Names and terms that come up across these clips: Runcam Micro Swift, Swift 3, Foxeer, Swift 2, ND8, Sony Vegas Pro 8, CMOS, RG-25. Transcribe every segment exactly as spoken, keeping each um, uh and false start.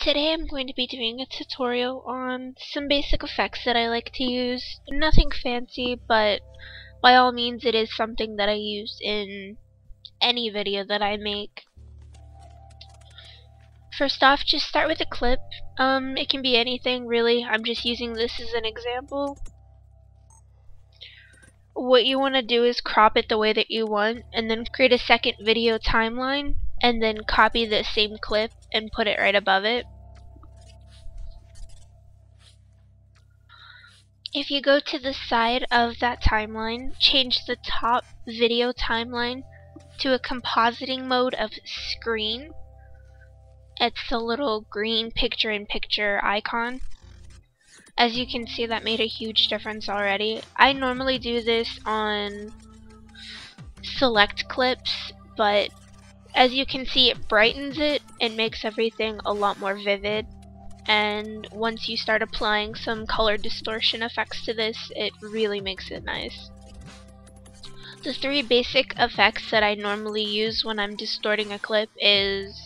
Today I'm going to be doing a tutorial on some basic effects that I like to use. Nothing fancy, but by all means it is something that I use in any video that I make. First off, just start with a clip. Um, it can be anything really. I'm just using this as an example. What you want to do is crop it the way that you want, and then create a second video timeline, and then copy the same clip and put it right above it. If you go to the side of that timeline, change the top video timeline to a compositing mode of screen. It's the little green picture-in-picture icon. As you can see, that made a huge difference already. I normally do this on select clips, but as you can see, it brightens it and makes everything a lot more vivid. And once you start applying some color distortion effects to this, it really makes it nice. The three basic effects that I normally use when I'm distorting a clip is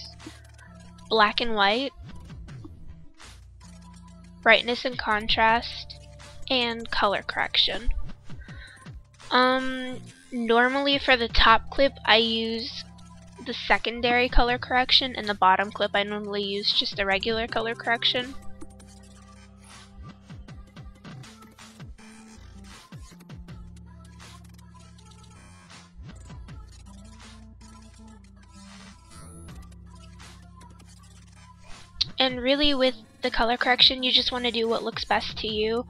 black and white, brightness and contrast, and color correction. Um, normally for the top clip, I use the secondary color correction, and the bottom clip I normally use just a regular color correction. And really, with the color correction, you just want to do what looks best to you.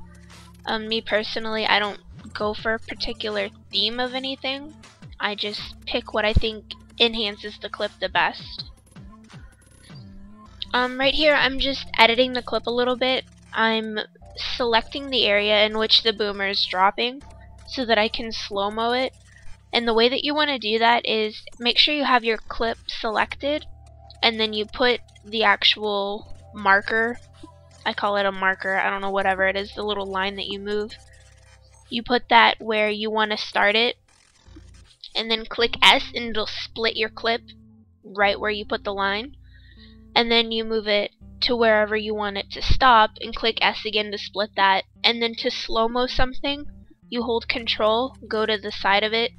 Um, me personally, I don't go for a particular theme of anything. I just pick what I think enhances the clip the best. Um, right here I'm just editing the clip a little bit. I'm selecting the area in which the boomer is dropping so that I can slow-mo it. And the way that you want to do that is make sure you have your clip selected, and then you put the actual marker, I call it a marker, I don't know, whatever it is, the little line that you move, you put that where you want to start it, and then click S and it'll split your clip right where you put the line, and then you move it to wherever you want it to stop and click S again to split that. And then to slow-mo something, you hold control, go to the side of it,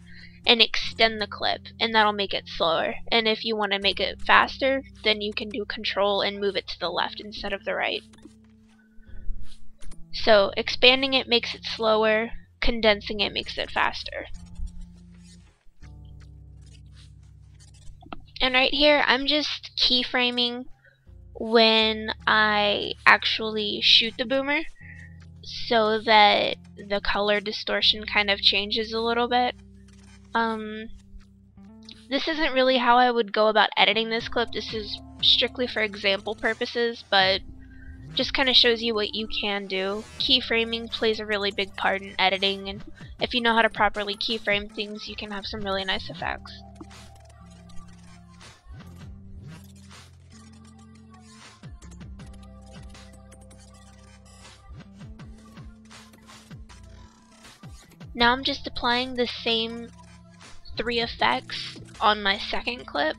and extend the clip, and that'll make it slower. And if you want to make it faster, then you can do control and move it to the left instead of the right. So expanding it makes it slower, condensing it makes it faster. And right here I'm just keyframing when I actually shoot the boomer so that the color distortion kind of changes a little bit. Um, this isn't really how I would go about editing this clip. This is strictly for example purposes, but just kind of shows you what you can do. Keyframing plays a really big part in editing, and if you know how to properly keyframe things, you can have some really nice effects. Now I'm just applying the same three effects on my second clip,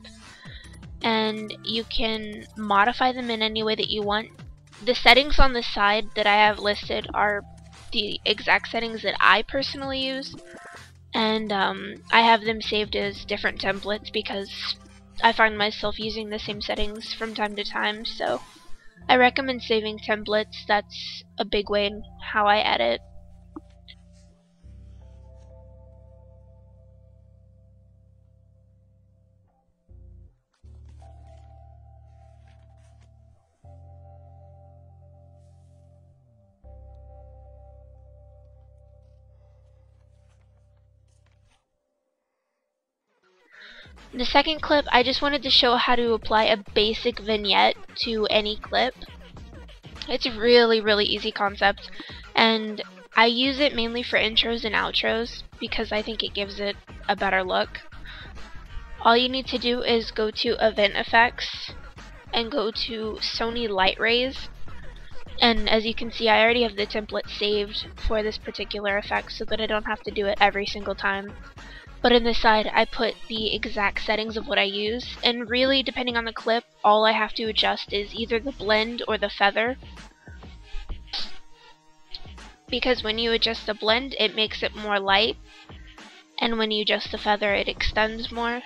and you can modify them in any way that you want. The settings on the side that I have listed are the exact settings that I personally use, and um, I have them saved as different templates because I find myself using the same settings from time to time, so I recommend saving templates. That's a big way in how I edit. The second clip, I just wanted to show how to apply a basic vignette to any clip. It's a really, really easy concept, and I use it mainly for intros and outros because I think it gives it a better look. All you need to do is go to Event Effects and go to Sony Light Rays, and as you can see, I already have the template saved for this particular effect so that I don't have to do it every single time. but in the side I put the exact settings of what I use, and really depending on the clip all I have to adjust is either the blend or the feather, because when you adjust the blend it makes it more light, and when you adjust the feather it extends more.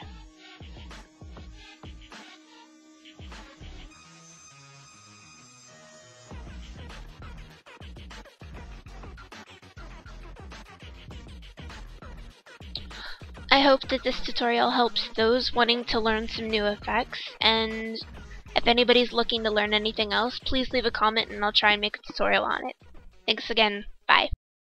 I hope that this tutorial helps those wanting to learn some new effects, and if anybody's looking to learn anything else, please leave a comment and I'll try and make a tutorial on it. Thanks again. Bye.